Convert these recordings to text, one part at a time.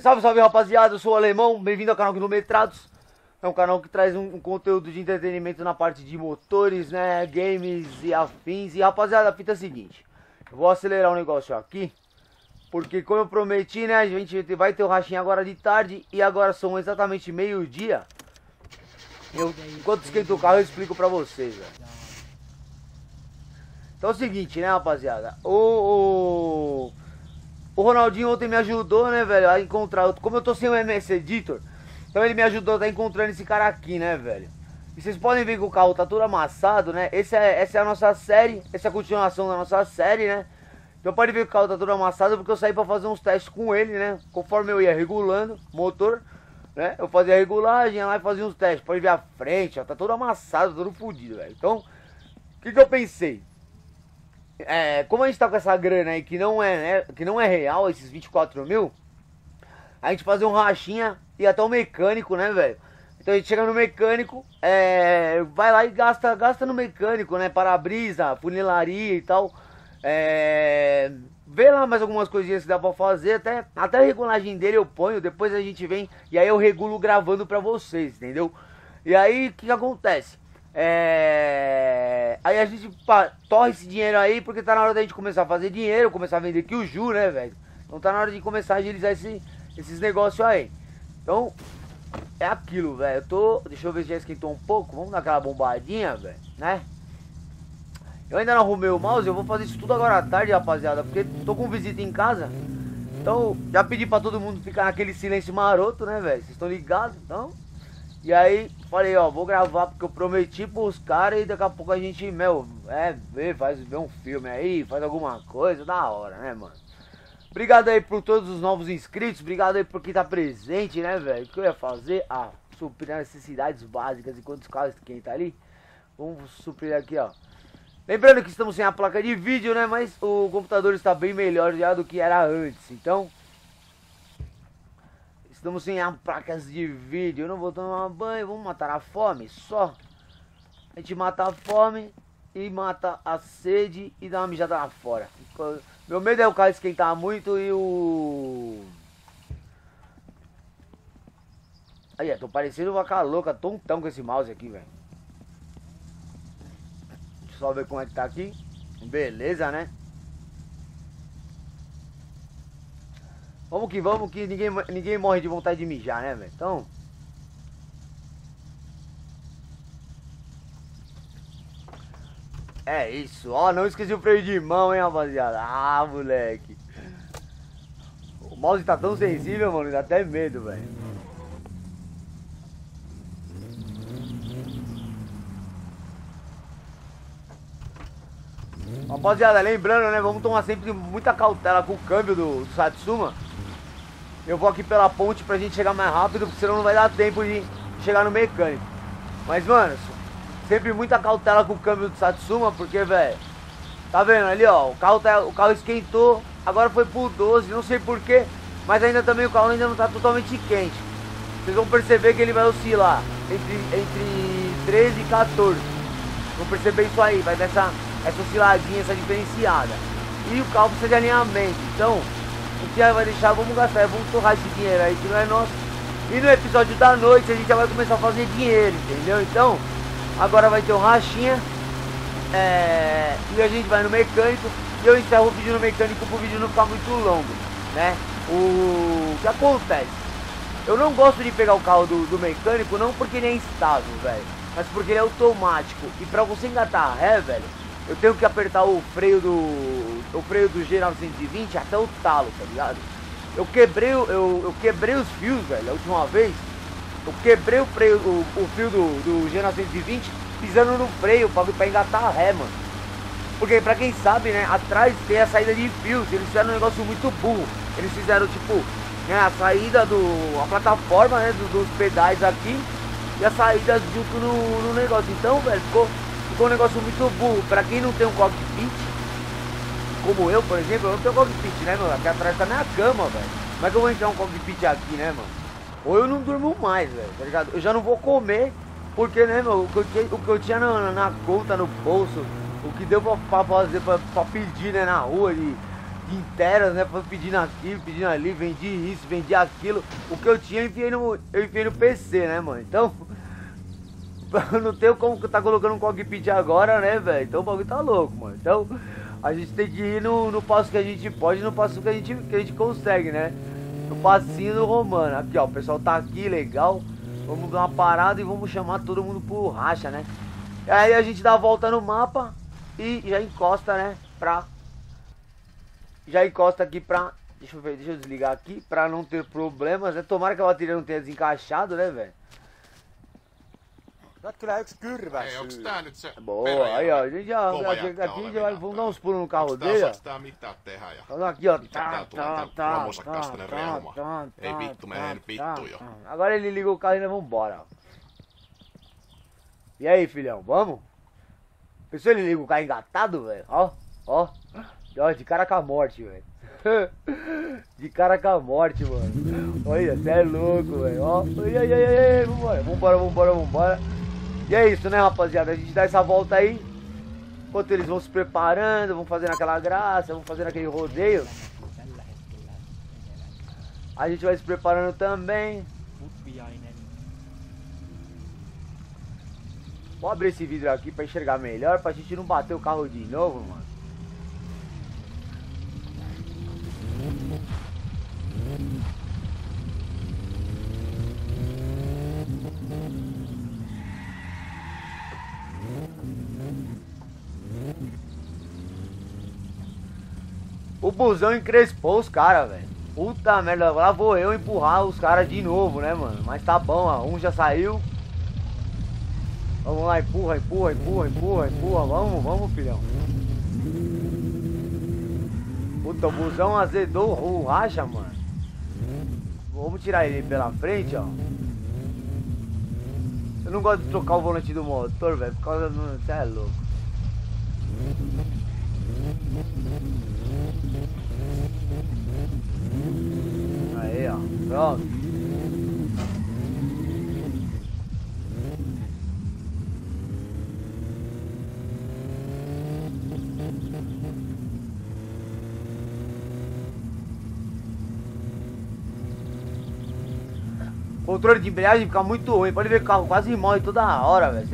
Salve, salve rapaziada, eu sou o Alemão, bem-vindo ao canal Kilometrados. É um canal que traz um conteúdo de entretenimento na parte de motores, né, games e afins. E rapaziada, a fita é a seguinte, eu vou acelerar um negócio aqui, porque como eu prometi, né, a gente vai ter o rachinho agora de tarde. E agora são exatamente meio-dia. Enquanto esquenta o carro eu explico pra vocês, velho. Então é o seguinte, né, rapaziada, o Ronaldinho ontem me ajudou, né, velho, a encontrar. Como eu tô sem o MS Editor, então ele me ajudou a tá encontrando esse cara aqui, né, velho. E vocês podem ver que o carro tá todo amassado, né. Essa é a nossa série, essa é a continuação da nossa série, né. Então pode ver que o carro tá todo amassado, porque eu saí pra fazer uns testes com ele, né. Conforme eu ia regulando o motor, né, eu fazia a regulagem, ia lá e fazia uns testes. Pode ver a frente, ó, tá todo amassado, todo fodido, velho. Então, o que eu pensei? Como a gente tá com essa grana aí que não é, né, que não é real, esses 24 mil, a gente fazer um rachinha e até o mecânico, né, velho. Então a gente chega no mecânico, vai lá e gasta no mecânico, né, para-brisa, funilaria e tal, vê lá mais algumas coisinhas que dá pra fazer, até a regulagem dele eu ponho, depois a gente vem e aí eu regulo gravando pra vocês, entendeu? E aí o que acontece? Aí a gente torre esse dinheiro aí, porque tá na hora da gente começar a fazer dinheiro, começar a vender Kyuju, né, velho? Então tá na hora de começar a agilizar esses negócios aí. Então, é aquilo, velho. Deixa eu ver se já esquentou um pouco. Vamos dar aquela bombadinha, velho, né? Eu ainda não arrumei o mouse, eu vou fazer isso tudo agora à tarde, rapaziada, porque tô com visita em casa. Então, já pedi pra todo mundo ficar naquele silêncio maroto, né, velho? Vocês estão ligados, então? E aí, falei, ó, vou gravar porque eu prometi pros caras e daqui a pouco a gente, meu, vê um filme aí, faz alguma coisa, da hora, né, mano? Obrigado aí por todos os novos inscritos, obrigado aí por quem tá presente, né, velho? O que eu ia fazer? Ah, suprir as necessidades básicas enquanto os caras esquentam ali. Vamos suprir aqui, ó. Lembrando que estamos sem a placa de vídeo, né, mas o computador está bem melhor já do que era antes, então... Estamos sem placas de vídeo, eu não vou tomar banho, vamos matar a fome só. A gente mata a fome e mata a sede e dá uma mijada lá fora. Meu medo é o carro esquentar muito e o... Aí, tô parecendo uma vaca louca, tontão com esse mouse aqui, velho. Deixa eu só ver como é que tá aqui. Beleza, né? Vamos que ninguém morre de vontade de mijar, né, velho? Então... É isso. Ó, não esqueci o freio de mão, hein, rapaziada. Ah, moleque. O mouse tá tão sensível, mano, dá até medo, velho. Rapaziada, lembrando, né, vamos tomar sempre muita cautela com o câmbio do Satsuma. Eu vou aqui pela ponte pra gente chegar mais rápido, porque senão não vai dar tempo de chegar no mecânico. Mas, mano, sempre muita cautela com o câmbio do Satsuma, porque, velho, tá vendo ali, ó, o carro esquentou, agora foi pro 12, não sei porquê, mas ainda também o carro ainda não tá totalmente quente. Vocês vão perceber que ele vai oscilar entre 13 e 14. Vão perceber isso aí, vai dar essa osciladinha, essa diferenciada. E o carro precisa de alinhamento, então... O que vai deixar, vamos gastar, vamos torrar esse dinheiro aí que não é nosso. E no episódio da noite a gente já vai começar a fazer dinheiro, entendeu? Então, agora vai ter um rachinha, e a gente vai no mecânico. E eu encerro o vídeo no mecânico pro vídeo não ficar muito longo, né? O que acontece? Eu não gosto de pegar o carro do mecânico, não porque ele é instável, velho, mas porque ele é automático. E pra você engatar a ré, velho, eu tenho que apertar o freio do G920 até o talo, tá ligado? Eu quebrei os fios, velho, a última vez. Eu quebrei o fio do G920 pisando no freio pra engatar a ré, mano. Porque pra quem sabe, né, atrás tem a saída de fios, eles fizeram um negócio muito burro. Eles fizeram, tipo, né, a saída a plataforma, né, dos pedais aqui e a saída junto no negócio. Então, velho, ficou um negócio muito burro. Pra quem não tem um cockpit, como eu, por exemplo, eu não tenho cockpit, né, mano? Aqui atrás tá minha cama, velho. Como é que eu vou entrar um cockpit aqui, né, mano? Ou eu não durmo mais, velho, tá ligado? Eu já não vou comer, porque, né, meu, o que eu tinha na conta, no bolso, o que deu pra fazer, pra pedir, né, na rua, de inteiras, né? Foi pedindo aquilo, pedindo ali, vendi isso, vendi aquilo. O que eu tinha eu enfiei no PC, né, mano? Então, não tenho como tá colocando um cockpit agora, né, velho? Então o bagulho tá louco, mano. Então, a gente tem que ir no passo que a gente pode, no passo que a gente consegue, né? No passinho do Romano. Aqui, ó, o pessoal tá aqui, legal. Vamos dar uma parada e vamos chamar todo mundo pro racha, né? Aí a gente dá a volta no mapa e já encosta, né? Já encosta aqui pra... Deixa eu ver, deixa eu desligar aqui pra não ter problemas, né? Tomara que a bateria não tenha desencaixado, né, velho? É, boa, aí, ó. A gente já vai... Vamos dar uns pulos no carro dele, ó. Aqui, ó. Agora ele ligou o carro e nós vamos embora. E aí, filhão, vamos? Pessoal, ele liga o carro engatado, velho. Ó, ó. De cara com a morte, velho. De cara com a morte, mano. Olha, você é louco, velho. Ó, e aí, vambora. E é isso, né, rapaziada? A gente dá essa volta aí. Enquanto eles vão se preparando, vão fazendo aquela graça, vão fazendo aquele rodeio. A gente vai se preparando também. Vou abrir esse vidro aqui pra enxergar melhor, pra gente não bater o carro de novo, mano. O busão encrespou os caras, velho. Puta merda, lá vou eu empurrar os caras de novo, né, mano? Mas tá bom, ó. Um já saiu. Vamos lá, empurra. Vamos, filhão. Puta, o busão azedou o racha, mano. Vamos tirar ele pela frente, ó. Eu não gosto de trocar o volante do motor, velho. Por causa do... Você é louco. Aí, ó. Pronto. O controle de embreagem fica muito ruim. Pode ver que o carro quase morre toda hora, velho.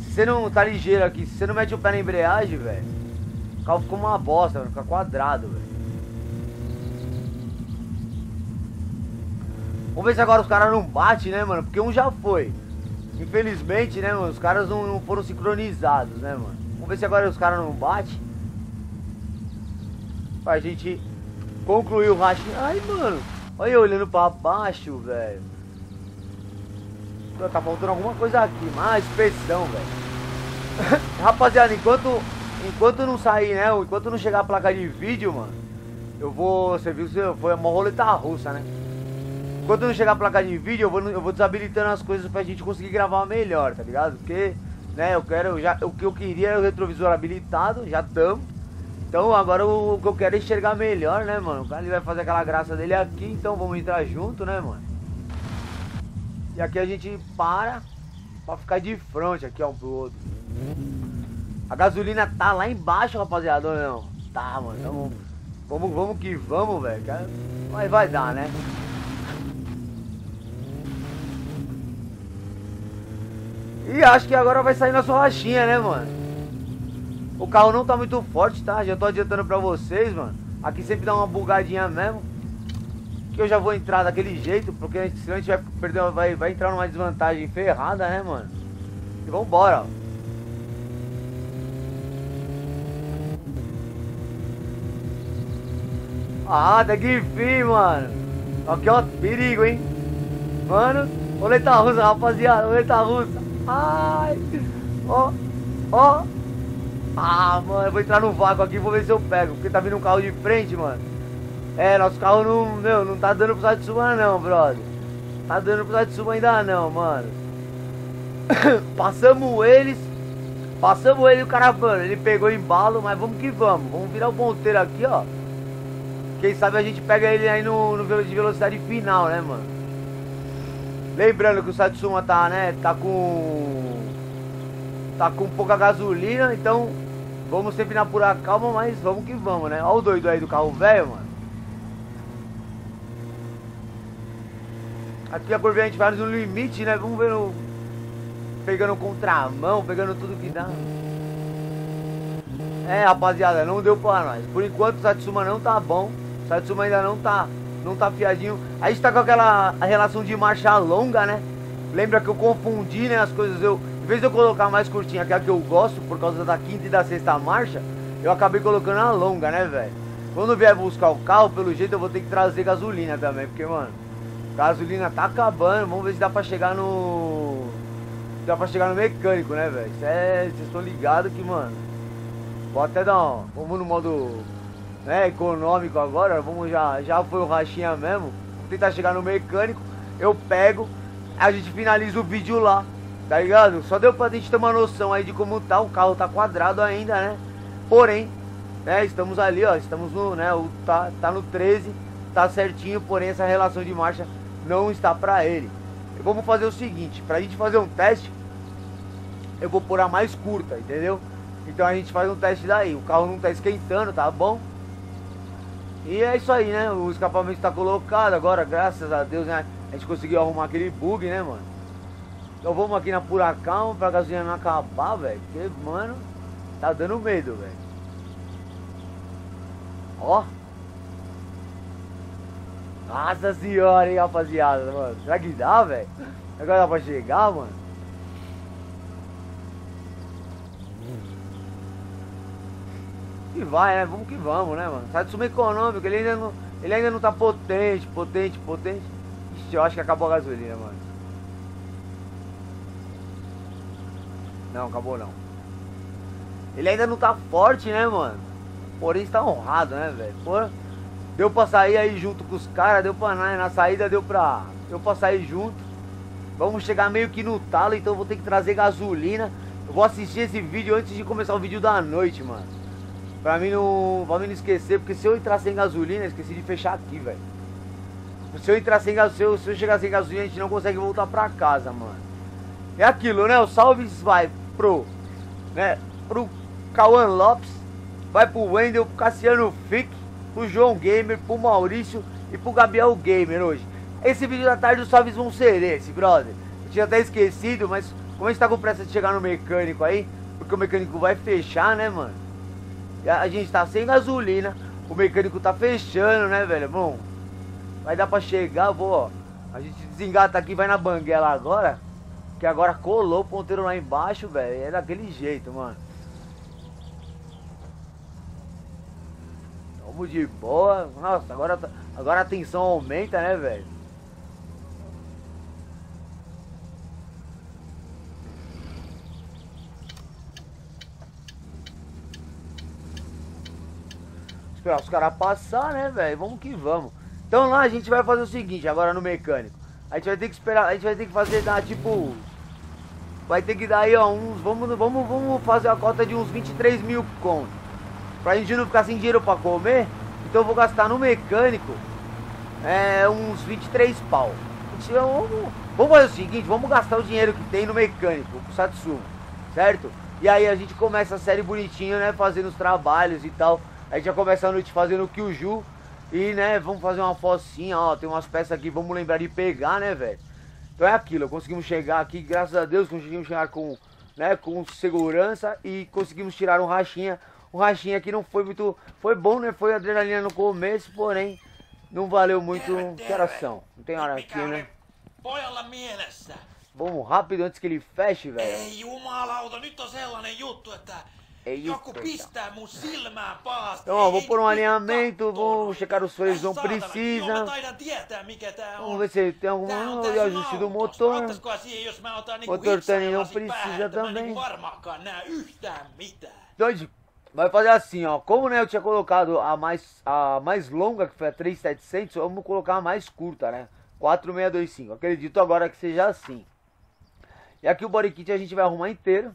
Se você não tá ligeiro aqui, se você não mete o pé na embreagem, velho, o carro fica uma bosta, velho. Fica quadrado, velho. Vamos ver se agora os caras não batem, né, mano? Porque um já foi. Infelizmente, né, mano? Os caras não foram sincronizados, né, mano? Vamos ver se agora os caras não batem. Pra gente concluir o rachinho. Ai, mano. Olha eu olhando pra baixo, velho. Tá faltando alguma coisa aqui. Mais inspeção, velho. Rapaziada, enquanto não sair, né? Enquanto não chegar a placa de vídeo, mano. Eu vou... Você viu que foi uma roleta russa, né? Enquanto não chegar a placa de vídeo, eu vou desabilitando as coisas pra gente conseguir gravar melhor, tá ligado? Porque, né, eu quero, já, o que eu queria era o retrovisor habilitado, já estamos. Então agora o que eu quero é enxergar melhor, né, mano? O cara ele vai fazer aquela graça dele aqui, então vamos entrar junto, né, mano? E aqui a gente para pra ficar de frente aqui, ó, um pro outro. A gasolina tá lá embaixo, rapaziada, ou não? Tá, mano, então vamos que vamos, velho. Mas vai dar, né? E acho que agora vai sair nossa rachinha, né, mano? O carro não tá muito forte, tá? Já tô adiantando pra vocês, mano. Aqui sempre dá uma bugadinha mesmo. Que eu já vou entrar daquele jeito, porque senão a gente vai perder, vai entrar numa desvantagem ferrada, né, mano? E vambora, ó. Ah, até que enfim, mano. Aqui, ó, perigo, hein? Mano, roleta russa, rapaziada, roleta russa. Ai, ó, ó. Ah, mano, eu vou entrar no vácuo aqui e vou ver se eu pego. Porque tá vindo um carro de frente, mano. É, nosso carro não, meu, não tá dando pro Satsuma não, brother. Tá dando pro Satsuma ainda não, mano. Passamos ele e o cara, mano, ele pegou embalo, mas vamos que vamos. Vamos virar o ponteiro aqui, ó. Quem sabe a gente pega ele aí de velocidade final, né, mano? Lembrando que o Satsuma tá, né, tá com pouca gasolina, então Vamos sempre na pura calma, mas vamos que vamos, né? Olha o doido aí do carro velho, mano. Aqui a curva a gente vai no limite, né? Vamos ver no... pegando contramão, pegando tudo que dá. É, rapaziada, não deu pra nós. Por enquanto o Satsuma não tá bom. O Satsuma ainda não tá fiadinho. A gente tá com aquela relação de marcha longa, né? Lembra que eu confundi, né, as coisas. Em vez de eu colocar mais curtinha, que é a que eu gosto, por causa da quinta e da sexta marcha, eu acabei colocando a longa, né, velho? Quando vier buscar o carro, pelo jeito eu vou ter que trazer gasolina também, porque, mano, gasolina tá acabando. Vamos ver se dá pra chegar no... dá pra chegar no mecânico, né, velho? Vocês estão ligados que, mano, vou até dar um... vamos no modo, né, econômico agora. Vamos já foi o rachinha mesmo. Vou tentar chegar no mecânico, eu pego, a gente finaliza o vídeo lá, tá ligado? Só deu pra gente ter uma noção aí de como tá. O carro tá quadrado ainda, né? Porém, né, estamos ali, ó, estamos no, né, tá no 13, tá certinho, porém essa relação de marcha não está pra ele. Vamos fazer o seguinte, pra gente fazer um teste, eu vou pôr a mais curta, entendeu? Então a gente faz um teste daí, o carro não tá esquentando, tá bom? E é isso aí, né? O escapamento tá colocado agora, graças a Deus, né? A gente conseguiu arrumar aquele bug, né, mano? Então vamos aqui na pura calma pra gasolina não acabar, velho. Porque, mano, tá dando medo, velho. Ó. Nossa senhora, hein, rapaziada, mano. Será que dá, velho? Agora dá pra chegar, mano? E vai, né? Vamos que vamos, né, mano? Satsuma econômico, ele ainda não tá potente. Eu acho que acabou a gasolina, mano. Não, acabou não. Ele ainda não tá forte, né, mano? Porém, está honrado, né, velho? Pô, deu pra sair aí junto com os caras. Deu pra... na saída deu pra sair junto. Vamos chegar meio que no talo, então eu vou ter que trazer gasolina. Eu vou assistir esse vídeo antes de começar o vídeo da noite, mano. Pra mim não esquecer, porque se eu entrar sem gasolina, eu esqueci de fechar aqui, velho. Se eu entrar sem gasolina, se eu chegar sem gasolina, a gente não consegue voltar pra casa, mano. É aquilo, né? O salve vai pro, né, pro Cauã Lopes, vai pro Wendel, pro Cassiano Fick, pro João Gamer, pro Maurício e pro Gabriel Gamer hoje. Esse vídeo da tarde os salves vão ser esse, brother. Eu tinha até esquecido, mas como a gente tá com pressa de chegar no mecânico aí, porque o mecânico vai fechar, né, mano? A gente tá sem gasolina, o mecânico tá fechando, né, velho? Bom, vai dar pra chegar, vou, ó. A gente desengata aqui, vai na banguela agora. Que agora colou o ponteiro lá embaixo, velho. É daquele jeito, mano. Vamos de boa. Nossa, agora a tensão aumenta, né, velho? Esperar os caras passar, né, velho? Vamos que vamos. Então lá a gente vai fazer o seguinte, agora no mecânico. A gente vai ter que esperar, a gente vai ter que fazer, dar tipo... vai ter que dar aí, ó, uns... Vamos fazer a cota de uns 23 mil conto. Pra gente não ficar sem dinheiro pra comer, então eu vou gastar no mecânico uns 23 pau. Então, vamos fazer o seguinte, vamos gastar o dinheiro que tem no mecânico, com o Satsuma, certo? E aí a gente começa a série bonitinho, né, fazendo os trabalhos e tal. A gente já começa a noite fazendo o Kyuju. E, né, vamos fazer uma focinha, ó, tem umas peças aqui, vamos lembrar de pegar, né, velho? Então é aquilo, conseguimos chegar aqui, graças a Deus, conseguimos chegar com, né, com segurança e conseguimos tirar um rachinha. Um rachinha aqui não foi muito, foi bom, né, foi adrenalina no começo, porém, não valeu muito coração. Não tem hora aqui, né? Vamos rápido antes que ele feche, velho. É isso, então, ó, vou pôr um alinhamento, vou checar os freios, não precisa. Vamos ver se tem algum ajuste do motor. Motor também não precisa também. Então, vai fazer assim, ó, como, né, eu tinha colocado a mais longa, que foi a 3700, vamos colocar a mais curta, né, 4625, acredito agora que seja assim. E aqui o body kit a gente vai arrumar inteiro.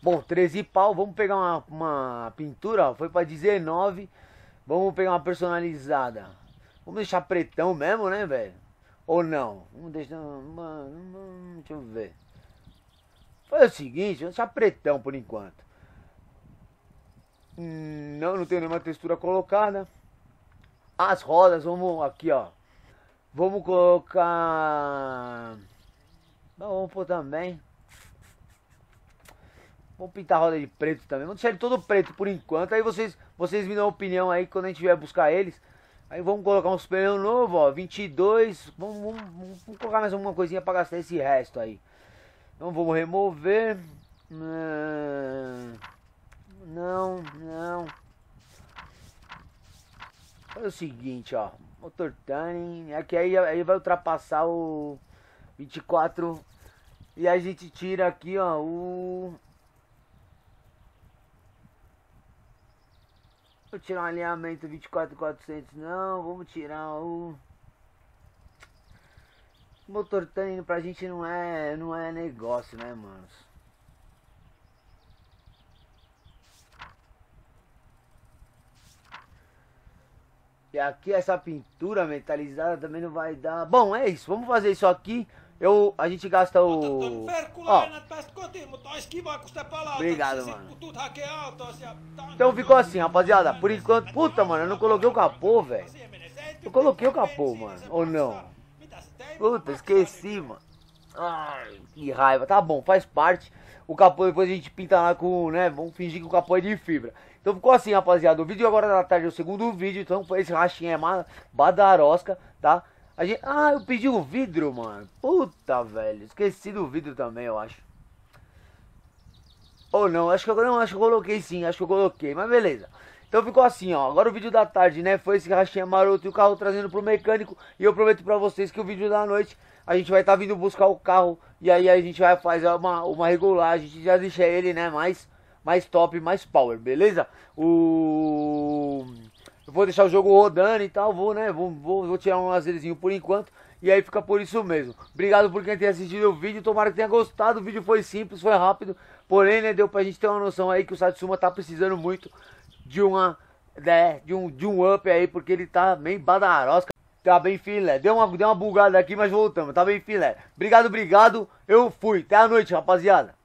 Bom, 13 pau, vamos pegar uma pintura, ó, foi pra 19. Vamos pegar uma personalizada. Vamos deixar pretão mesmo, né, velho? Ou não? Vamos deixar... deixa eu ver. Fazer o seguinte, vamos deixar pretão por enquanto. Não tem nenhuma textura colocada. As rodas, vamos aqui, ó. Vamos colocar... Não, vamos pôr também. Vamos pintar a roda de preto também. Vamos deixar ele todo preto por enquanto. Aí vocês me dão opinião aí quando a gente vier buscar eles. Aí vamos colocar uns pneus novos, ó. 22. Vamos colocar mais alguma coisinha pra gastar esse resto aí. Então vamos remover. Não. Olha o seguinte, ó. Motor turning. É que aí vai ultrapassar o 24. E a gente tira aqui, ó, o... Vou tirar um alinhamento 24.400, não, vamos tirar o... Motor turning pra gente não é negócio, né, manos? E aqui essa pintura metalizada também não vai dar... Bom, é isso, vamos fazer isso aqui. A gente gasta o... Ó. Obrigado, mano. Então ficou assim, rapaziada. Por enquanto... Puta, mano, eu não coloquei o capô, velho. Eu coloquei o capô, mano. Ou não? Puta, esqueci, mano. Ai, que raiva. Tá bom, faz parte. O capô depois a gente pinta lá com... né? Vamos fingir que o capô é de fibra. Então ficou assim, rapaziada. O vídeo agora da tarde é o segundo vídeo. Então esse rachinho é badarosca, tá? Ah, eu pedi o vidro, mano. Puta, velho. Esqueci do vidro também, eu acho. Ou não, acho que eu coloquei sim. Acho que eu coloquei, mas beleza. Então ficou assim, ó. Agora o vídeo da tarde, né? Foi esse rachinha maroto e o carro trazendo pro mecânico. E eu prometo pra vocês que o vídeo da noite a gente vai estar vindo buscar o carro. E aí a gente vai fazer uma regular. A gente já deixa ele, né? Mais top, mais power, beleza? Eu vou deixar o jogo rodando e tal, vou tirar um lazerzinho por enquanto. E aí fica por isso mesmo. Obrigado por quem tem assistido o vídeo, tomara que tenha gostado. O vídeo foi simples, foi rápido. Porém, né, deu pra gente ter uma noção aí que o Satsuma tá precisando muito de um up aí, porque ele tá bem badarosca. Tá bem filé, deu uma bugada aqui, mas voltamos, tá bem filé. Obrigado, eu fui, até a noite, rapaziada.